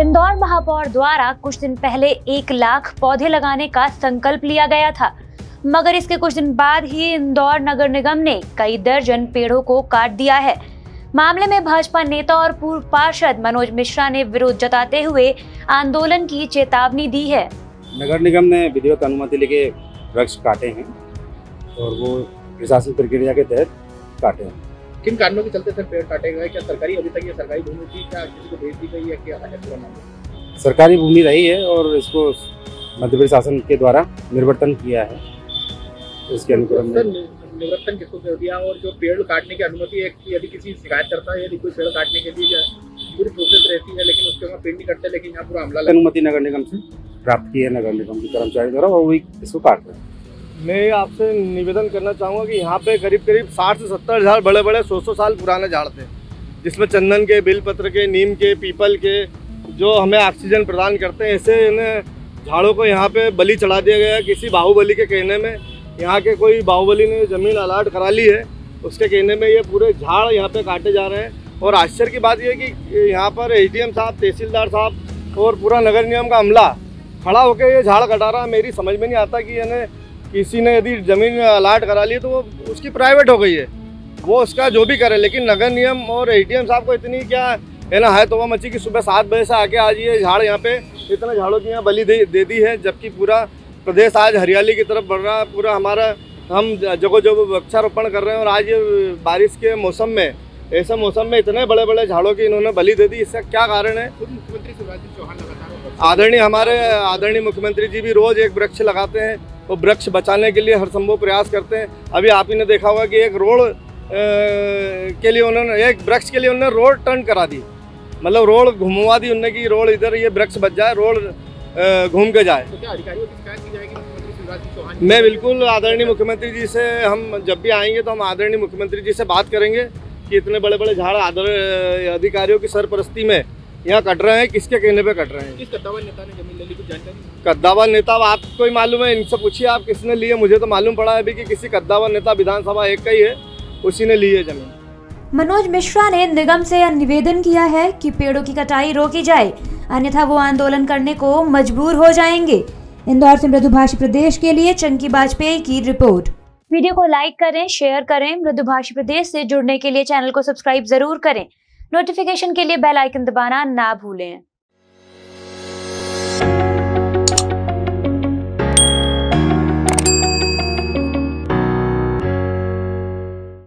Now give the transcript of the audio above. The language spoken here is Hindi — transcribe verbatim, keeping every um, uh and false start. इंदौर महापौर द्वारा कुछ दिन पहले एक लाख पौधे लगाने का संकल्प लिया गया था, मगर इसके कुछ दिन बाद ही इंदौर नगर निगम ने कई दर्जन पेड़ों को काट दिया है। मामले में भाजपा नेता और पूर्व पार्षद मनोज मिश्रा ने विरोध जताते हुए आंदोलन की चेतावनी दी है। नगर निगम ने विधिवत अनुमति लेके वृक्ष काटे हैं और वो प्रशासनिक प्रक्रिया के तहत काटे हैं। किन कारणों के चलते सर पेड़ काटे गए? क्या सरकारी अभी तक ये सरकारी भूमि थी, क्या किसी को भेज दी गई है, क्या है पूरा मामला? सरकारी भूमि रही है और इसको मध्य प्रदेश शासन के द्वारा निर्वर्तन किया है। इसके अनुक्रम निवर्तन किसको कर दिया और जो पेड़ काटने की अनुमति है, यदि किसी शिकायत करता है, यदि कोई पेड़ काटने के लिए पूरी प्रोसेस रहती है, लेकिन उसके वहाँ पेड़ नहीं कटते, लेकिन यहाँ पूरा हमला। अनुमति नगर निगम से प्राप्त की है नगर निगम के कर्मचारी द्वारा और वही इसको काट रहे हैं। मैं आपसे निवेदन करना चाहूँगा कि यहाँ पे करीब करीब साठ से सत्तर झाड़ बड़े बड़े सौ सौ साल पुराने झाड़ थे, जिसमें चंदन के, बेलपत्र के, नीम के, पीपल के, जो हमें ऑक्सीजन प्रदान करते हैं, ऐसे इन झाड़ों को यहाँ पे बलि चढ़ा दिया गया। किसी बाहुबली के कहने में यहाँ के कोई बाहुबली ने ज़मीन अलाट करा ली है, उसके कहने में ये पूरे झाड़ यहाँ पे काटे जा रहे हैं। और आश्चर्य की बात यह है कि यहाँ पर एसडीएम साहब, तहसीलदार साहब और पूरा नगर निगम का अमला खड़ा होकर ये झाड़ कटा रहा है। मेरी समझ में नहीं आता कि यानी किसी ने यदि ज़मीन अलाट करा ली तो वो उसकी प्राइवेट हो गई है, वो उसका जो भी करे, लेकिन नगर निगम और एसडीएम साहब को इतनी क्या है ना है तोबा मची कि सुबह सात बजे से आके आज ये झाड़ यहाँ पर इतने झाड़ों की यहाँ बलि दे दी है, जबकि पूरा प्रदेश आज हरियाली की तरफ बढ़ रहा है। पूरा हमारा हम जगह जगह वृक्षारोपण कर रहे हैं और आज ये बारिश के मौसम में, ऐसे मौसम में इतने बड़े बड़े झाड़ों की इन्होंने बलि दे दी, इसका क्या कारण है? खुद मुख्यमंत्री शिवराज सिंह चौहान लगातार, आदरणीय हमारे आदरणीय मुख्यमंत्री जी भी रोज़ एक वृक्ष लगाते हैं और वृक्ष बचाने के लिए हर संभव प्रयास करते हैं। अभी आप ही ने देखा होगा कि एक रोड के लिए उन्होंने, एक वृक्ष के लिए उन्होंने रोड टर्न करा दी, मतलब रोड घुमवा दी उनने कि रोड इधर ये वृक्ष बच जाए, रोड घूम के जाए। तो क्या अधिकारियों की शिकायत की जाएगी? मैं बिल्कुल आदरणीय मुख्यमंत्री जी से, हम जब भी आएंगे तो हम आदरणीय मुख्यमंत्री जी से बात करेंगे कि इतने बड़े बड़े झाड़ आदर अधिकारियों की सरपरस्ती में यहाँ कट रहे हैं, किसके कहने पे कट रहे हैं? किस कद्दावर नेता ने जमीन ले ली, कुछ जानकारी? कद्दावर नेता आपको ही मालूम है, इनसे पूछिए आप किसने लिए। मुझे तो मालूम पड़ा अभी कि किसी कद्दावर नेता विधानसभा एक का ही है, उसी ने ली है जमीन। मनोज मिश्रा ने निगम से यह निवेदन किया है कि पेड़ों की कटाई रोकी जाए, अन्यथा वो आंदोलन करने को मजबूर हो जाएंगे। इंदौर से मृदुभाषी प्रदेश के लिए चंकी वाजपेयी की रिपोर्ट। वीडियो को लाइक करें, शेयर करें। मृदुभाषी प्रदेश से जुड़ने के लिए चैनल को सब्सक्राइब जरूर करें। नोटिफिकेशन के लिए बेल आइकन दबाना ना भूलें।